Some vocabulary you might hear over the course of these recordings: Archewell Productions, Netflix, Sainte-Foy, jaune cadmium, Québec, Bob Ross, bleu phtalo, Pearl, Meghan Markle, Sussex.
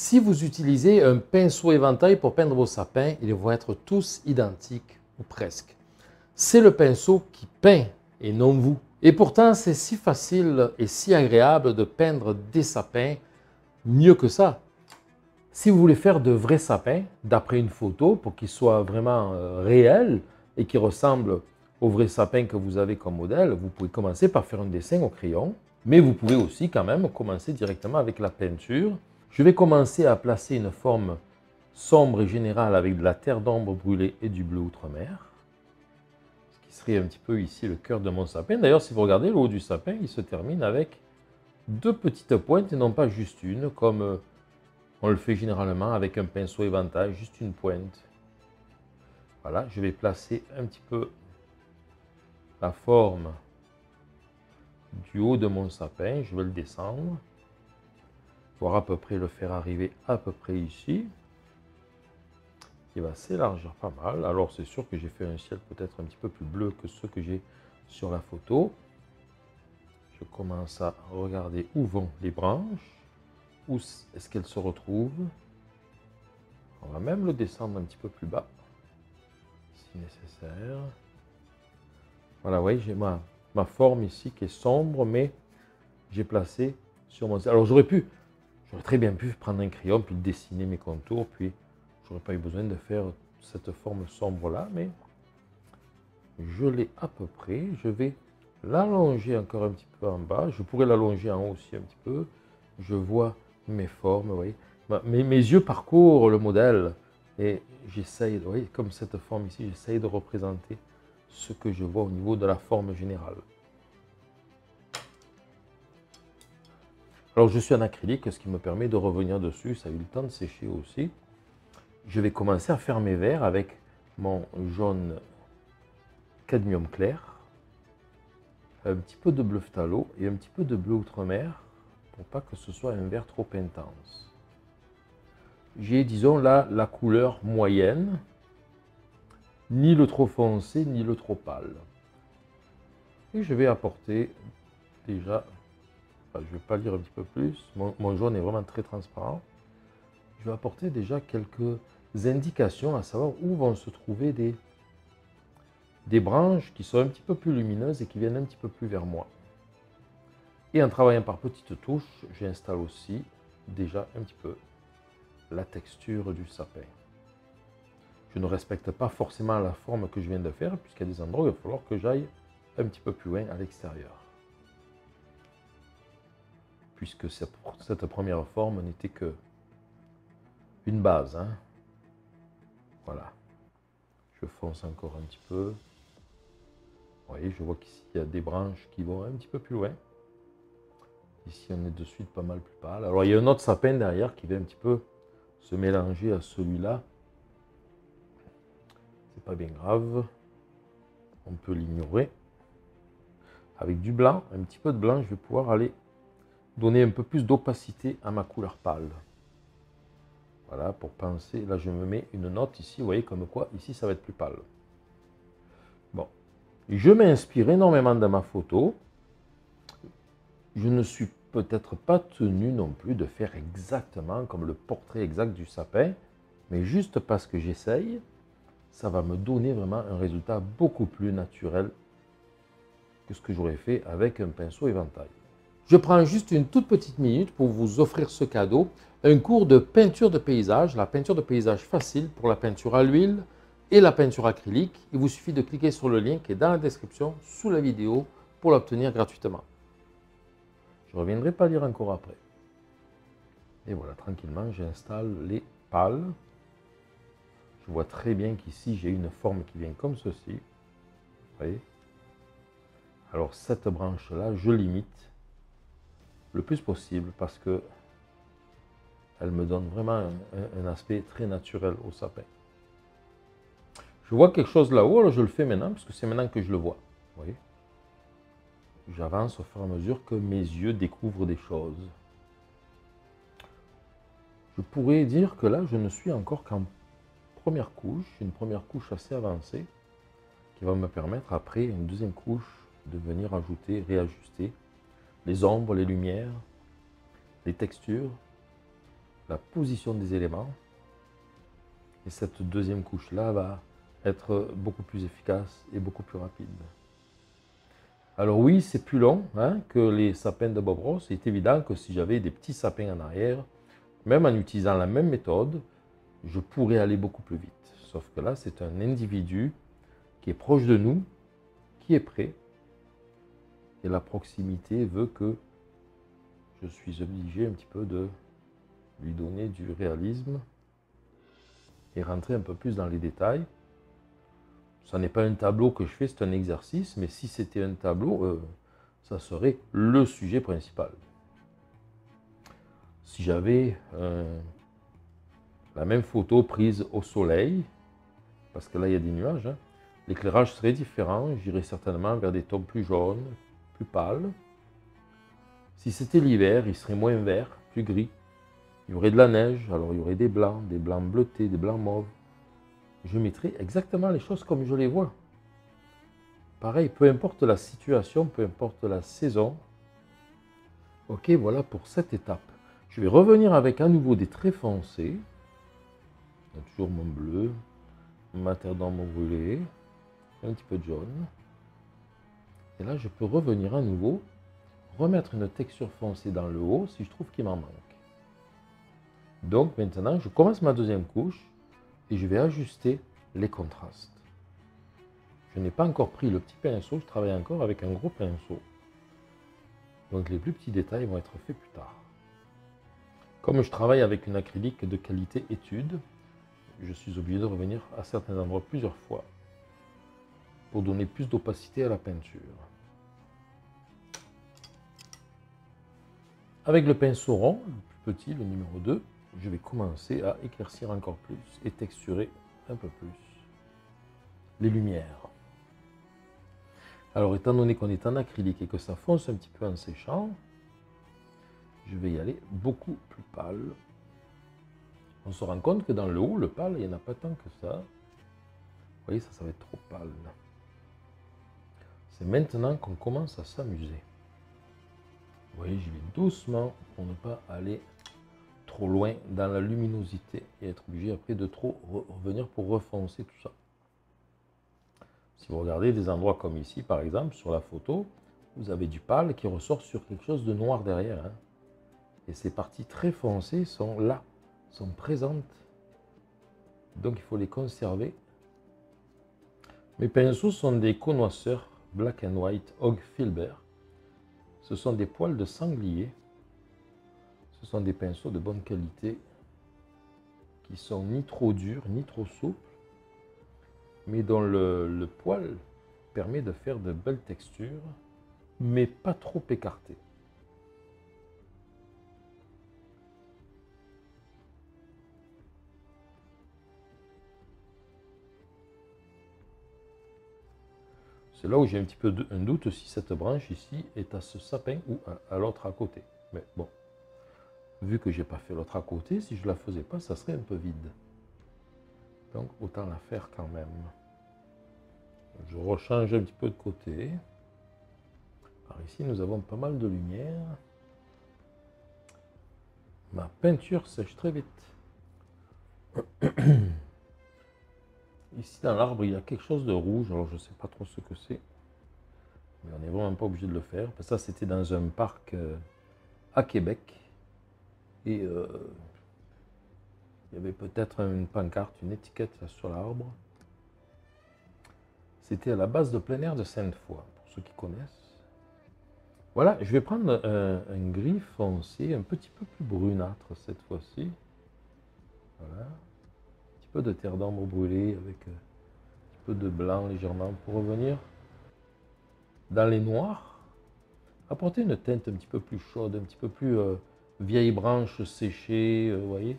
Si vous utilisez un pinceau éventail pour peindre vos sapins, ils vont être tous identiques, ou presque. C'est le pinceau qui peint, et non vous. Et pourtant, c'est si facile et si agréable de peindre des sapins, mieux que ça. Si vous voulez faire de vrais sapins, d'après une photo, pour qu'ils soient vraiment réels et qu'ils ressemblent aux vrais sapins que vous avez comme modèle, vous pouvez commencer par faire un dessin au crayon, mais vous pouvez aussi quand même commencer directement avec la peinture. Je vais commencer à placer une forme sombre et générale avec de la terre d'ombre brûlée et du bleu outre-mer, ce qui serait un petit peu ici le cœur de mon sapin. D'ailleurs, si vous regardez le haut du sapin, il se termine avec deux petites pointes et non pas juste une, comme on le fait généralement avec un pinceau éventail, juste une pointe. Voilà, je vais placer un petit peu la forme du haut de mon sapin. Je vais le descendre, pour à peu près le faire arriver à peu près ici. Il va s'élargir pas mal. Alors c'est sûr que j'ai fait un ciel peut-être un petit peu plus bleu que ce que j'ai sur la photo. Je commence à regarder où vont les branches. Où est-ce qu'elle se retrouve? On va même le descendre un petit peu plus bas, si nécessaire. Voilà, vous voyez, j'ai ma forme ici qui est sombre, mais j'ai placé sur mon... Alors j'aurais très bien pu prendre un crayon, puis dessiner mes contours, puis j'aurais pas eu besoin de faire cette forme sombre-là, mais je l'ai à peu près. Je vais l'allonger encore un petit peu en bas. Je pourrais l'allonger en haut aussi un petit peu. Je vois mes formes, vous voyez. Mes yeux parcourent le modèle et j'essaye, vous voyez, comme cette forme ici, j'essaye de représenter ce que je vois au niveau de la forme générale. Alors je suis en acrylique, ce qui me permet de revenir dessus, ça a eu le temps de sécher aussi. Je vais commencer à faire mes verts avec mon jaune cadmium clair, un petit peu de bleu phtalo et un petit peu de bleu outre-mer, pour pas que ce soit un vert trop intense. J'ai, disons, là la couleur moyenne, ni le trop foncé, ni le trop pâle. Et je vais apporter déjà, enfin, je ne vais pas lire un petit peu plus, mon jaune est vraiment très transparent. Je vais apporter déjà quelques indications à savoir où vont se trouver des branches qui sont un petit peu plus lumineuses et qui viennent un petit peu plus vers moi. Et en travaillant par petites touches, j'installe aussi déjà un petit peu la texture du sapin. Je ne respecte pas forcément la forme que je viens de faire, puisqu'à des endroits, il va falloir que j'aille un petit peu plus loin à l'extérieur, puisque cette première forme n'était que une base, hein. Voilà. Je fonce encore un petit peu. Vous voyez, je vois qu'ici, il y a des branches qui vont un petit peu plus loin. Ici, on est de suite pas mal plus pâle. Alors, il y a un autre sapin derrière qui vient un petit peu se mélanger à celui-là. C'est pas bien grave. On peut l'ignorer. Avec du blanc, un petit peu de blanc, je vais pouvoir aller donner un peu plus d'opacité à ma couleur pâle. Voilà, pour penser. Là, je me mets une note ici. Vous voyez, comme quoi, ici, ça va être plus pâle. Bon. Je m'inspire énormément dans ma photo. Je ne suis peut-être pas tenu non plus de faire exactement comme le portrait exact du sapin, mais juste parce que j'essaye, ça va me donner vraiment un résultat beaucoup plus naturel que ce que j'aurais fait avec un pinceau éventail. Je prends juste une toute petite minute pour vous offrir ce cadeau, un cours de peinture de paysage, la peinture de paysage facile pour la peinture à l'huile et la peinture acrylique. Il vous suffit de cliquer sur le lien qui est dans la description sous la vidéo pour l'obtenir gratuitement. Je ne reviendrai pas lire encore après. Et voilà, tranquillement, j'installe les pâles. Je vois très bien qu'ici, j'ai une forme qui vient comme ceci. Vous voyez? Alors, cette branche-là, je limite le plus possible parce que elle me donne vraiment un aspect très naturel au sapin. Je vois quelque chose là-haut, alors je le fais maintenant parce que c'est maintenant que je le vois. Vous voyez? J'avance au fur et à mesure que mes yeux découvrent des choses. Je pourrais dire que là, je ne suis encore qu'en première couche, une première couche assez avancée, qui va me permettre après, une deuxième couche, de venir ajouter, réajuster les ombres, les lumières, les textures. la position des éléments. Et cette deuxième couche-là va être beaucoup plus efficace et beaucoup plus rapide. Alors oui, c'est plus long hein, que les sapins de Bob Ross. Il est évident que si j'avais des petits sapins en arrière, même en utilisant la même méthode, je pourrais aller beaucoup plus vite. Sauf que là, c'est un individu qui est proche de nous, qui est prêt. Et la proximité veut que je suis obligé un petit peu de lui donner du réalisme et rentrer un peu plus dans les détails. Ce n'est pas un tableau que je fais, c'est un exercice, mais si c'était un tableau, ça serait le sujet principal. Si j'avais la même photo prise au soleil, parce que là il y a des nuages, hein, l'éclairage serait différent, j'irais certainement vers des tons plus jaunes, plus pâles. Si c'était l'hiver, il serait moins vert, plus gris. Il y aurait de la neige, alors il y aurait des blancs bleutés, des blancs mauves. Je mettrai exactement les choses comme je les vois. Pareil, peu importe la situation, peu importe la saison. Ok, voilà pour cette étape. Je vais revenir avec à nouveau des traits foncés. Donc, toujours mon bleu, ma terre d'ambre brûlée, un petit peu de jaune. Et là, je peux revenir à nouveau, remettre une texture foncée dans le haut si je trouve qu'il m'en manque. Donc maintenant, je commence ma deuxième couche. Et je vais ajuster les contrastes. Je n'ai pas encore pris le petit pinceau, je travaille encore avec un gros pinceau. Donc les plus petits détails vont être faits plus tard. Comme je travaille avec une acrylique de qualité étude, je suis obligé de revenir à certains endroits plusieurs fois pour donner plus d'opacité à la peinture. Avec le pinceau rond, le plus petit, le numéro 2, je vais commencer à éclaircir encore plus et texturer un peu plus les lumières. Alors étant donné qu'on est en acrylique et que ça fonce un petit peu en séchant, je vais y aller beaucoup plus pâle. On se rend compte que dans le haut, le pâle, il n'y en a pas tant que ça. Vous voyez, ça va être trop pâle. C'est maintenant qu'on commence à s'amuser. Vous voyez, je vais doucement pour ne pas aller trop loin dans la luminosité et être obligé après de trop revenir pour refoncer tout ça. Si vous regardez des endroits comme ici par exemple sur la photo, vous avez du pâle qui ressort sur quelque chose de noir derrière hein. Et ces parties très foncées sont là, sont présentes, donc il faut les conserver. Mes pinceaux sont des connoisseurs Black and White Hog Filbert, ce sont des poils de sanglier. Ce sont des pinceaux de bonne qualité qui sont ni trop durs, ni trop souples, mais dont le poil permet de faire de belles textures, mais pas trop écartées. C'est là où j'ai un petit peu un doute si cette branche ici est à ce sapin ou à l'autre à côté. Mais bon. Vu que je n'ai pas fait l'autre à côté, si je ne la faisais pas, ça serait un peu vide. Donc, autant la faire quand même. Je rechange un petit peu de côté. Par ici, nous avons pas mal de lumière. Ma peinture sèche très vite. Ici, dans l'arbre, il y a quelque chose de rouge. Alors, je ne sais pas trop ce que c'est. Mais on n'est vraiment pas obligé de le faire. Ça, c'était dans un parc à Québec. Et il y avait peut-être une pancarte, une étiquette là, sur l'arbre. C'était à la base de plein air de Sainte-Foy, pour ceux qui connaissent. Voilà, je vais prendre un gris foncé, un petit peu plus brunâtre cette fois-ci. Voilà. Un petit peu de terre d'ambre brûlée avec un petit peu de blanc légèrement pour revenir dans les noirs. Apporter une teinte un petit peu plus chaude, un petit peu plus... vieilles branches séchées, vous voyez,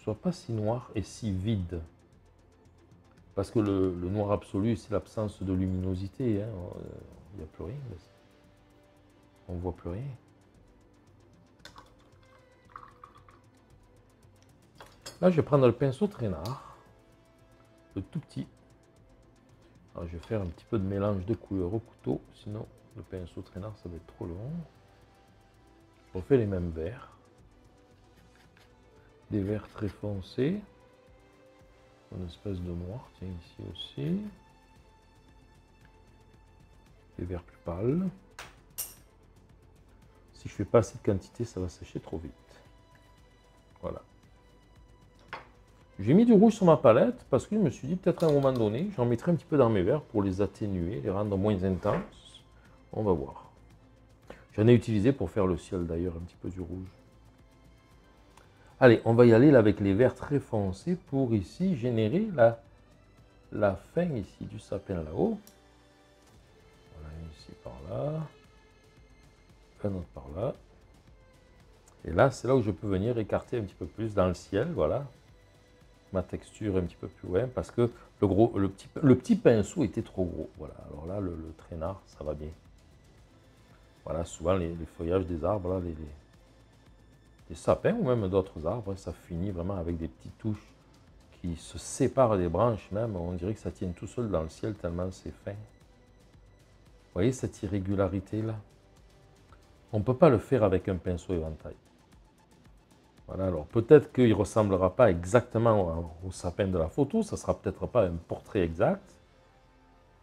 soit pas si noir et si vide, parce que le noir absolu, c'est l'absence de luminosité, hein. Il n'y a plus rien, on ne voit plus rien. Là, je vais prendre le pinceau traînard, le tout petit. Alors, je vais faire un petit peu de mélange de couleurs au couteau, sinon le pinceau traînard, ça va être trop long. On fait les mêmes verts. des verts très foncés, une espèce de noir, tiens, ici aussi, des verts plus pâles. Si je fais pas assez de quantité, ça va sécher trop vite. Voilà. J'ai mis du rouge sur ma palette parce que je me suis dit peut-être à un moment donné, j'en mettrai un petit peu dans mes verres pour les atténuer, les rendre moins intenses. On va voir. J'en ai utilisé pour faire le ciel d'ailleurs, un petit peu du rouge. Allez, on va y aller là avec les verts très foncés pour ici générer la fin ici du sapin là-haut. Voilà, ici par là, un autre par là. Et là, c'est là où je peux venir écarter un petit peu plus dans le ciel, voilà. Ma texture un petit peu plus loin parce que le petit pinceau était trop gros. Voilà, alors là, le traînard, ça va bien. Voilà, souvent les feuillages des arbres, là, les sapins ou même d'autres arbres, ça finit vraiment avec des petites touches qui se séparent des branches même. On dirait que ça tient tout seul dans le ciel tellement c'est fin. Vous voyez cette irrégularité là? On ne peut pas le faire avec un pinceau éventail. Voilà, alors peut-être qu'il ne ressemblera pas exactement au sapin de la photo, ça ne sera peut-être pas un portrait exact.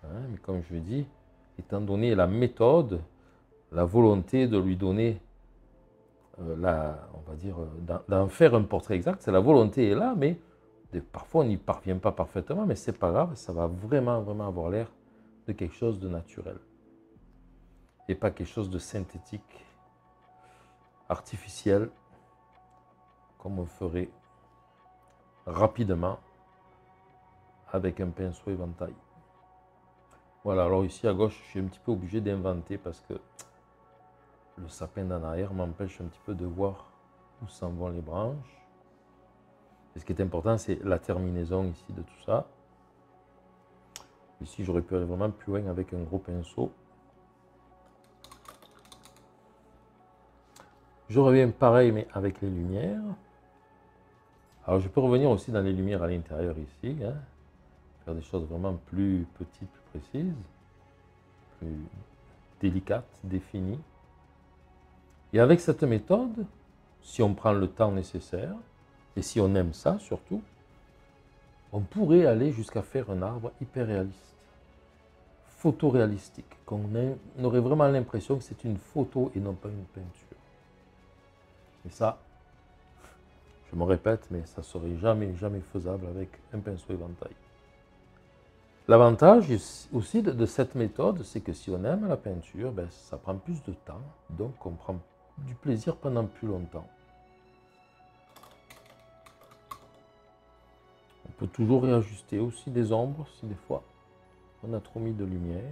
Hein, mais comme je dis, étant donné la méthode, la volonté de lui donner, on va dire, d'en faire un portrait exact, c'est la volonté est là, mais parfois on n'y parvient pas parfaitement, mais c'est pas grave, ça va vraiment, vraiment avoir l'air de quelque chose de naturel. Et pas quelque chose de synthétique, artificiel, comme on ferait rapidement avec un pinceau éventail. Voilà, alors ici à gauche, je suis un petit peu obligé d'inventer parce que le sapin d'en arrière m'empêche un petit peu de voir où s'en vont les branches. Et ce qui est important, c'est la terminaison ici de tout ça. Ici, j'aurais pu aller vraiment plus loin avec un gros pinceau. Je reviens pareil, mais avec les lumières. Alors, je peux revenir aussi dans les lumières à l'intérieur ici, hein, faire des choses vraiment plus petites, plus précises, plus délicates, définies. Et avec cette méthode, si on prend le temps nécessaire, et si on aime ça surtout, on pourrait aller jusqu'à faire un arbre hyper réaliste, photoréalistique, qu'on aurait vraiment l'impression que c'est une photo et non pas une peinture. Et ça, je me répète, mais ça ne serait jamais, jamais faisable avec un pinceau éventail. L'avantage aussi de cette méthode, c'est que si on aime la peinture, ben, ça prend plus de temps, donc on prend du plaisir pendant plus longtemps. On peut toujours réajuster aussi des ombres, si des fois on a trop mis de lumière.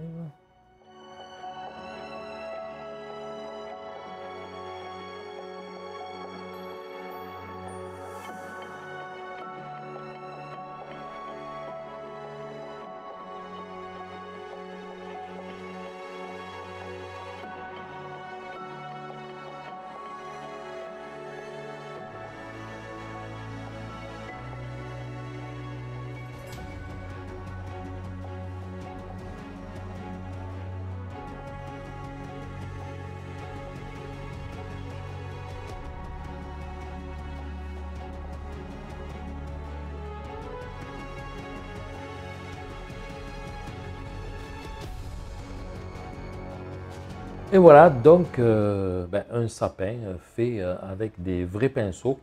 Et voilà, donc un sapin fait avec des vrais pinceaux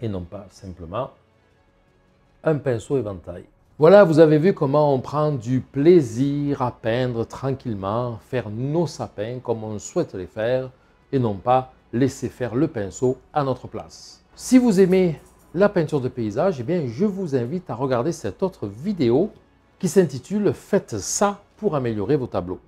et non pas simplement un pinceau éventail. Voilà, vous avez vu comment on prend du plaisir à peindre tranquillement, faire nos sapins comme on souhaite les faire et non pas laisser faire le pinceau à notre place. Si vous aimez la peinture de paysage, eh bien, je vous invite à regarder cette autre vidéo qui s'intitule « Faites ça pour améliorer vos tableaux ».